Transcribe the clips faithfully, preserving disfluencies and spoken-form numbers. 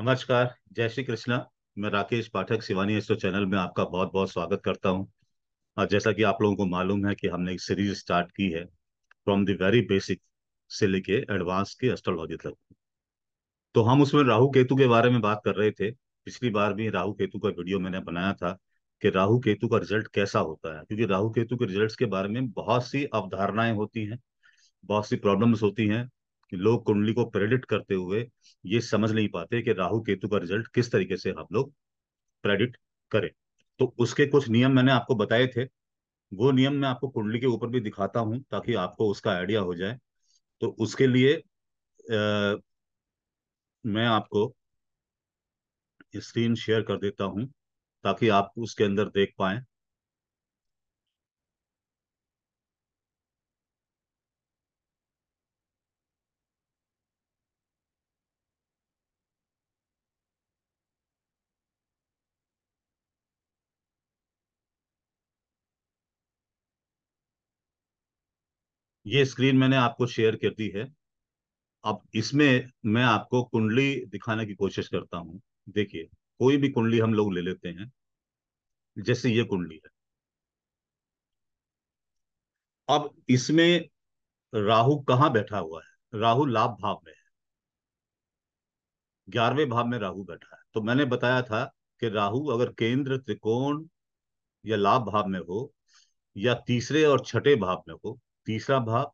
नमस्कार, जय श्री कृष्णा। मैं राकेश पाठक शिवानी एस्ट्रो चैनल में आपका बहुत बहुत स्वागत करता हूं। और जैसा कि आप लोगों को मालूम है कि हमने एक सीरीज स्टार्ट की है फ्रॉम द वेरी बेसिक से लेके एडवांस की एस्ट्रोलॉजी तक। तो हम उसमें राहु केतु के बारे में बात कर रहे थे। पिछली बार भी राहु केतु का वीडियो मैंने बनाया था कि राहु केतु का रिजल्ट कैसा होता है, क्योंकि राहु केतु के रिजल्ट के बारे में बहुत सी अवधारणाएं होती हैं, बहुत सी प्रॉब्लम्स होती हैं कि लोग कुंडली को प्रेडिक्ट करते हुए ये समझ नहीं पाते कि राहु केतु का रिजल्ट किस तरीके से हम लोग प्रेडिक्ट करें। तो उसके कुछ नियम मैंने आपको बताए थे, वो नियम मैं आपको कुंडली के ऊपर भी दिखाता हूं ताकि आपको उसका आइडिया हो जाए। तो उसके लिए आ, मैं आपको स्क्रीन शेयर कर देता हूं ताकि आप उसके अंदर देख पाए। ये स्क्रीन मैंने आपको शेयर कर दी है। अब इसमें मैं आपको कुंडली दिखाने की कोशिश करता हूं। देखिए, कोई भी कुंडली हम लोग ले लेते हैं, जैसे ये कुंडली है। अब इसमें राहु कहाँ बैठा हुआ है? राहु लाभ भाव में है, ग्यारहवें भाव में राहु बैठा है। तो मैंने बताया था कि राहु अगर केंद्र त्रिकोण या लाभ भाव में हो या तीसरे और छठे भाव में हो, तीसरा भाव,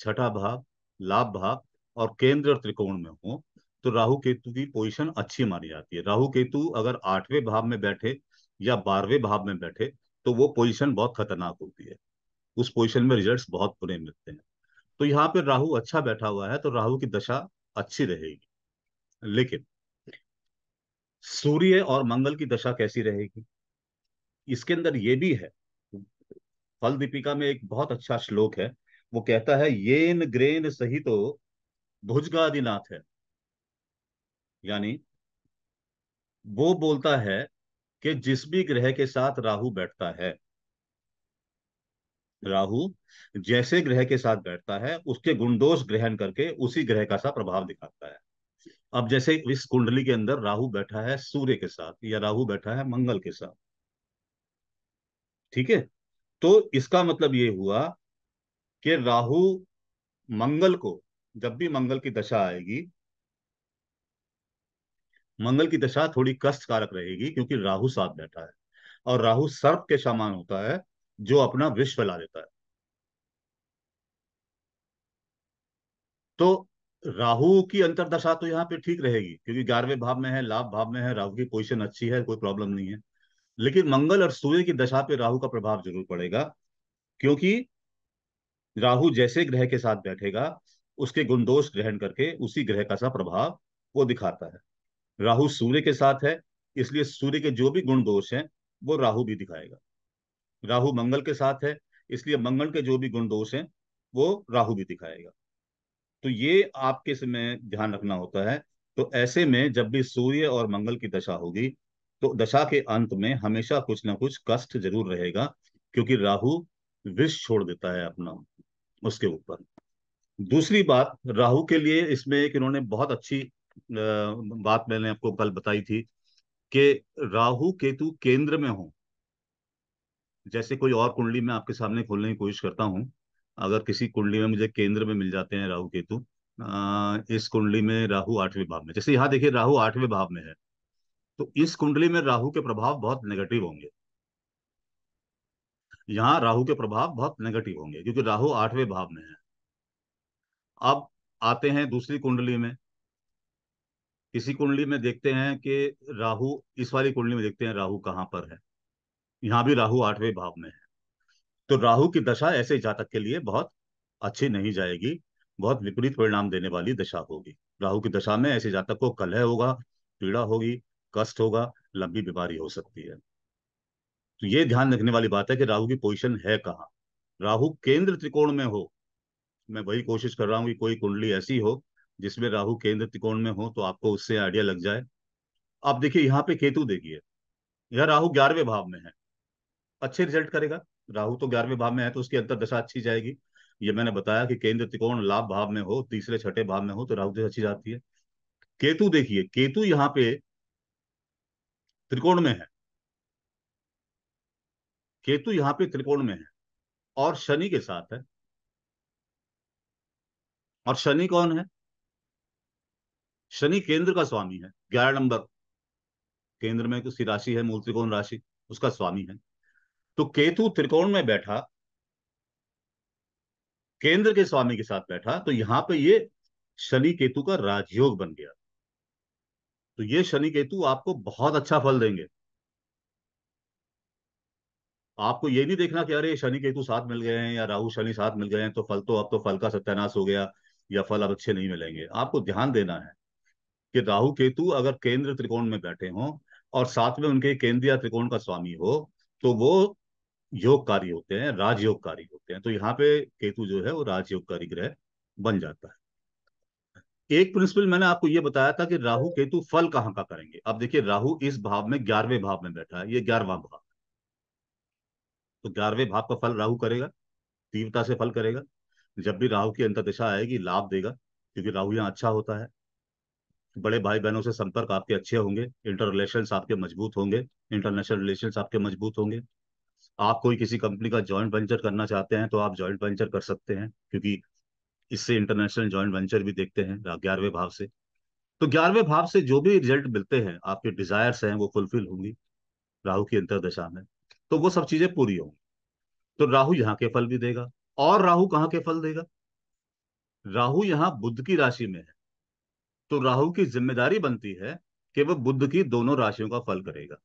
छठा भाव, लाभ भाव और केंद्र और त्रिकोण में हो, तो राहु केतु की पोजीशन अच्छी मानी जाती है। राहु केतु अगर आठवें भाव में बैठे या बारहवें भाव में बैठे तो वो पोजीशन बहुत खतरनाक होती है, उस पोजीशन में रिजल्ट्स बहुत बुरे मिलते हैं। तो यहाँ पर राहु अच्छा बैठा हुआ है, तो राहु की दशा अच्छी रहेगी। लेकिन सूर्य और मंगल की दशा कैसी रहेगी, इसके अंदर ये भी है। फल दीपिका में एक बहुत अच्छा श्लोक है, वो कहता है येन ग्रेन सहित तो भुजगादिनाथ है, यानी वो बोलता है कि जिस भी ग्रह के साथ राहु बैठता है, राहु जैसे ग्रह के साथ बैठता है उसके गुणदोष ग्रहण करके उसी ग्रह का सा प्रभाव दिखाता है। अब जैसे इस कुंडली के अंदर राहु बैठा है सूर्य के साथ या राहु बैठा है मंगल के साथ, ठीक है, तो इसका मतलब ये हुआ कि राहु मंगल को, जब भी मंगल की दशा आएगी, मंगल की दशा थोड़ी कष्टकारक रहेगी क्योंकि राहु साथ बैठा है। और राहु सर्प के समान होता है जो अपना विष फैला देता है। तो राहु की अंतरदशा तो यहाँ पे ठीक रहेगी क्योंकि ग्यारहवें भाव में है, लाभ भाव में है, राहु की पोजीशन अच्छी है, कोई प्रॉब्लम नहीं है। लेकिन मंगल और सूर्य की दशा पे राहु का प्रभाव जरूर पड़ेगा क्योंकि राहु जैसे ग्रह के साथ बैठेगा उसके गुणदोष ग्रहण करके उसी ग्रह का सा प्रभाव वो दिखाता है। राहु सूर्य के साथ है इसलिए सूर्य के जो भी गुणदोष हैं वो राहु भी दिखाएगा। राहु मंगल के साथ है इसलिए मंगल के जो भी गुणदोष हैं वो राहु भी दिखाएगा। तो ये आपके इसमें ध्यान रखना होता है। तो ऐसे में जब भी सूर्य और मंगल की दशा होगी तो दशा के अंत में हमेशा कुछ ना कुछ कष्ट जरूर रहेगा क्योंकि राहु विष छोड़ देता है अपना उसके ऊपर। दूसरी बात राहु के लिए, इसमें एक इन्होंने बहुत अच्छी बात मैंने आपको कल बताई थी कि राहु केतु केंद्र में हो। जैसे कोई और कुंडली में आपके सामने खोलने की कोशिश करता हूँ, अगर किसी कुंडली में मुझे केंद्र में मिल जाते हैं राहु केतु, इस कुंडली में राहु आठवें भाव में, जैसे यहाँ देखिए राहु आठवें भाव में है, तो इस कुंडली में राहु के प्रभाव बहुत नेगेटिव होंगे। यहाँ राहु के प्रभाव बहुत नेगेटिव होंगे क्योंकि राहु आठवें भाव में है। अब आते हैं दूसरी कुंडली में, इसी कुंडली में देखते हैं कि राहु, इस वाली कुंडली में देखते हैं राहु कहाँ पर है। यहाँ भी राहु आठवें भाव में है, तो राहु की दशा ऐसे जातक के लिए बहुत अच्छी नहीं जाएगी, बहुत विपरीत परिणाम देने वाली दशा होगी। राहु की दशा में ऐसे जातक को कलह होगा, पीड़ा होगी, कष्ट होगा, लंबी बीमारी हो सकती है। तो ये ध्यान रखने वाली बात है कि राहु की पोजीशन है कहाँ। राहु केंद्र त्रिकोण में हो, मैं वही कोशिश कर रहा हूँ कि कोई कुंडली ऐसी हो जिसमें राहु केंद्र त्रिकोण में हो तो आपको उससे आइडिया लग जाए। आप देखिए यहाँ पे केतु देखिए, यह राहु ग्यारहवें भाव में है, अच्छे रिजल्ट करेगा। राहु तो ग्यारहवें भाव में है तो उसकी अंतरदशा अच्छी जाएगी। ये मैंने बताया कि केंद्र त्रिकोण लाभ भाव में हो, तीसरे छठे भाव में हो तो राहु दशा अच्छी जाती है। केतु देखिए, केतु यहाँ पे त्रिकोण में है, केतु यहाँ पे त्रिकोण में है और शनि के साथ है। और शनि कौन है? शनि केंद्र का स्वामी है, ग्यारह नंबर केंद्र में उसकी राशि है, मूल त्रिकोण राशि उसका स्वामी है। तो केतु त्रिकोण में बैठा, केंद्र के स्वामी के साथ बैठा, तो यहाँ पे ये शनि केतु का राजयोग बन गया। तो ये शनि केतु आपको बहुत अच्छा फल देंगे। आपको ये नहीं देखना कि अरे शनि केतु साथ मिल गए हैं या राहु शनि साथ मिल गए हैं तो फल तो अब तो फल का सत्यानाश हो गया या फल अब अच्छे नहीं मिलेंगे। आपको ध्यान देना है कि राहु केतु अगर केंद्र त्रिकोण में बैठे हों और साथ में उनके केंद्रीय त्रिकोण का स्वामी हो तो वो योगकारी होते हैं, राजयोगकारी होते हैं। तो यहाँ पे केतु जो है वो राजयोगकारी ग्रह बन जाता है। एक प्रिंसिपल मैंने आपको ये बताया था कि राहु केतु फल कहाँ का करेंगे। अब देखिए राहु इस भाव में ग्यारहवें भाव में बैठा है, ये ग्यारहवां भाव, तो ग्यारहवें भाव का फल राहु करेगा, तीव्रता से फल करेगा। जब भी राहु की अंतर्दशा आएगी लाभ देगा, क्योंकि राहु यहाँ अच्छा होता है। बड़े भाई बहनों से संपर्क आपके अच्छे होंगे, इंटर रिलेशन आपके मजबूत होंगे, इंटरनेशनल रिलेशन आपके मजबूत होंगे। आप कोई किसी कंपनी का जॉइंट वेंचर करना चाहते हैं तो आप जॉइंट वेंचर कर सकते हैं, क्योंकि इससे इंटरनेशनल जॉइंट वेंचर भी देखते हैं ग्यारहवें भाव से। तो ग्यारहवें भाव से जो भी रिजल्ट मिलते हैं, आपके डिजायर्स हैं वो फुलफिल होंगी राहु की अंतर्दशा में, तो वो सब चीजें पूरी होंगी। तो राहु यहाँ के फल भी देगा। और राहु कहाँ के फल देगा? राहु यहाँ बुध की राशि में है, तो राहु की जिम्मेदारी बनती है कि वह बुध की दोनों राशियों का फल करेगा।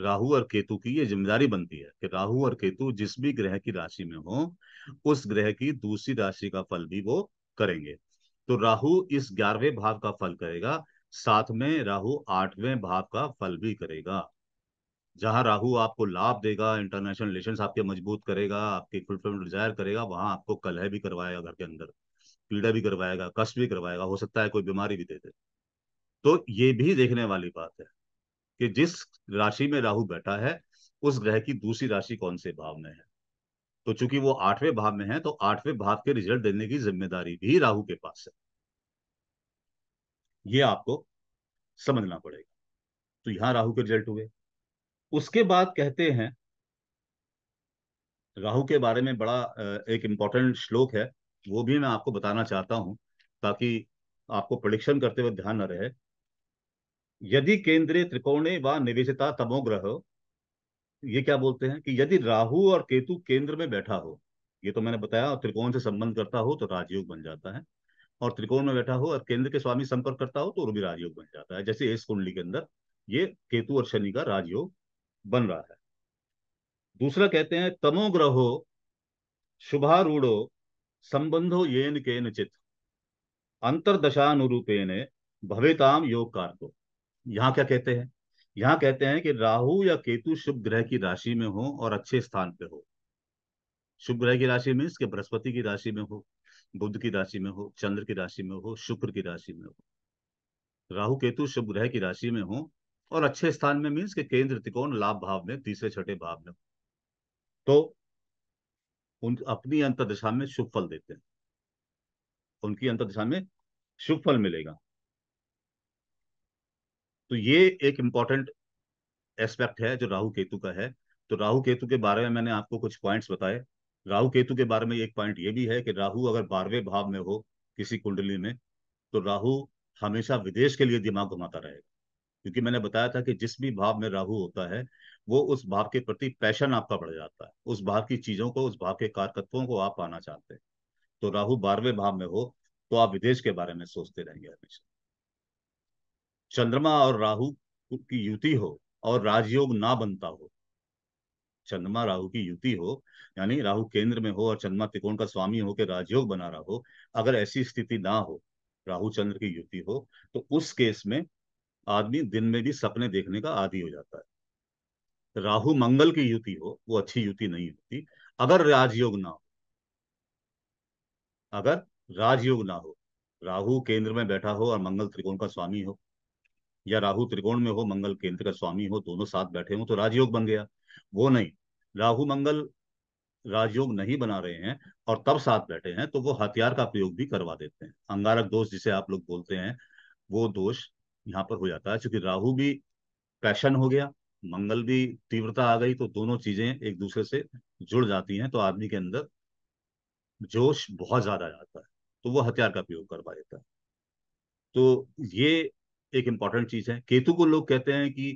राहु और केतु की ये जिम्मेदारी बनती है कि राहु और केतु जिस भी ग्रह की राशि में हो उस ग्रह की दूसरी राशि का फल भी वो करेंगे। तो राहु इस ग्यारहवें भाव का फल करेगा, साथ में राहु आठवें भाव का फल भी करेगा, जहां राहु आपको लाभ देगा, इंटरनेशनल रिलेशंस आपके मजबूत करेगा, आपके फुलफिलमेंट डिजायर करेगा, वहां आपको कलह भी करवाएगा, घर के अंदर पीड़ा भी करवाएगा, कष्ट भी करवाएगा, हो सकता है कोई बीमारी भी दे दे। तो ये भी देखने वाली बात है कि जिस राशि में राहु बैठा है उस ग्रह की दूसरी राशि कौन से भाव में है। तो चूंकि वो आठवें भाव में है तो आठवें भाव के रिजल्ट देने की जिम्मेदारी भी राहु के पास है, ये आपको समझना पड़ेगा। तो यहां राहु के रिजल्ट हुए। उसके बाद कहते हैं राहु के बारे में बड़ा एक इंपॉर्टेंट श्लोक है, वो भी मैं आपको बताना चाहता हूं ताकि आपको प्रेडिक्शन करते हुए ध्यान न रहे। यदि केंद्रीय त्रिकोणे व निवेशिता तमोग्रह, ये क्या बोलते हैं कि यदि राहु और केतु केंद्र में बैठा हो, ये तो मैंने बताया, और त्रिकोण से संबंध करता हो तो राजयोग बन जाता है, और त्रिकोण में बैठा हो और केंद्र के स्वामी संपर्क करता हो तो वो भी राजयोग बन जाता है। जैसे इस कुंडली के अंदर ये केतु और शनि का राजयोग बन रहा है। दूसरा कहते हैं तमोग्रहो शुभारूढ़ो संबंधो येन केनचित अंतर्दशानुरूपेण भवेताम योगकारको। यहाँ क्या कहते हैं? यहाँ कहते हैं कि राहु या केतु शुभ ग्रह की राशि में हो और अच्छे स्थान पे हो। शुभ ग्रह की राशि मीन्स के बृहस्पति की राशि में हो, बुध की राशि में हो, चंद्र की राशि में हो, शुक्र की राशि में हो। राहु केतु शुभ ग्रह की राशि में हो और अच्छे स्थान में मीन्स के केंद्र त्रिकोण लाभ भाव में, तीसरे छठे भाव में, तो उन अपनी अंतर्दशा में शुभ फल देते हैं, उनकी अंतर्दशा में शुभ फल मिलेगा। तो ये एक इम्पॉर्टेंट एस्पेक्ट है जो राहु केतु का है। तो राहु केतु के बारे में मैंने आपको कुछ पॉइंट्स बताए। राहु केतु के बारे में एक पॉइंट ये भी है कि राहु अगर बारहवें भाव में हो किसी कुंडली में तो राहु हमेशा विदेश के लिए दिमाग घुमाता रहेगा, क्योंकि मैंने बताया था कि जिस भी भाव में राहु होता है वो उस भाव के प्रति पैशन आपका बढ़ जाता है, उस भाव की चीजों को, उस भाव के कारकत्वों को आप पाना चाहते हैं। तो राहु बारहवें भाव में हो तो आप विदेश के बारे में सोचते रहेंगे हमेशा। चंद्रमा और राहु की युति हो और राजयोग ना बनता हो, चंद्रमा राहु की युति हो यानी राहु केंद्र में हो और चंद्रमा त्रिकोण का स्वामी होकर राजयोग बना रहा हो, अगर ऐसी स्थिति ना हो, राहु चंद्र की युति हो, तो उस केस में आदमी दिन में भी सपने देखने का आदी हो जाता है। राहु मंगल की युति हो, वो अच्छी युति नहीं होती अगर राजयोग ना हो। अगर राजयोग ना हो, राहु केंद्र में बैठा हो और मंगल त्रिकोण का स्वामी हो, या राहु त्रिकोण में हो मंगल केंद्र का स्वामी हो, दोनों साथ बैठे हो तो राजयोग बन गया। वो नहीं, राहु मंगल राजयोग नहीं बना रहे हैं और तब साथ बैठे हैं तो वो हथियार का प्रयोग भी करवा देते हैं। अंगारक दोष जिसे आप लोग बोलते हैं, वो दोष यहाँ पर हो जाता है, क्योंकि राहु भी पैशन हो गया, मंगल भी तीव्रता आ गई, तो दोनों चीजें एक दूसरे से जुड़ जाती हैं, तो आदमी के अंदर जोश बहुत ज्यादा जाता है, तो वो हथियार का प्रयोग करवा देता है। तो ये एक इम्पॉर्टेंट चीज है। केतु को लोग कहते हैं कि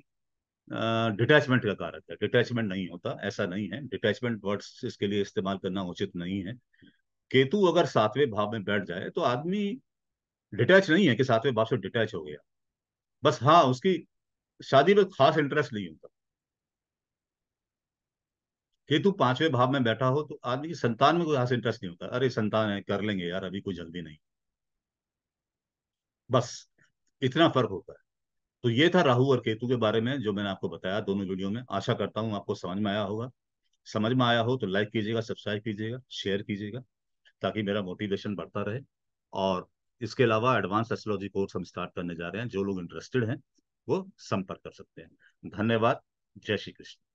डिटैचमेंट का कारक है, डिटैचमेंट नहीं होता, ऐसा नहीं है, डिटैचमेंट वर्ड्स इसके लिए इस्तेमाल करना उचित नहीं है। केतु अगर सातवें भाव में बैठ जाए तो आदमी डिटैच नहीं है कि सातवें भाव से डिटैच हो गया, बस हाँ उसकी शादी में खास इंटरेस्ट नहीं होता। केतु पांचवें भाव में बैठा हो तो आदमी की संतान में कोई खास इंटरेस्ट नहीं होता, अरे संतान है कर लेंगे यार, अभी कोई जल्दी नहीं, बस इतना फर्क होता है। तो ये था राहु और केतु के बारे में जो मैंने आपको बताया दोनों वीडियो में। आशा करता हूँ आपको समझ में आया होगा, समझ में आया हो तो लाइक कीजिएगा, सब्सक्राइब कीजिएगा, शेयर कीजिएगा, ताकि मेरा मोटिवेशन बढ़ता रहे। और इसके अलावा एडवांस एस्ट्रोलॉजी कोर्स हम स्टार्ट करने जा रहे हैं, जो लोग इंटरेस्टेड हैं वो संपर्क कर सकते हैं। धन्यवाद, जय श्री कृष्ण।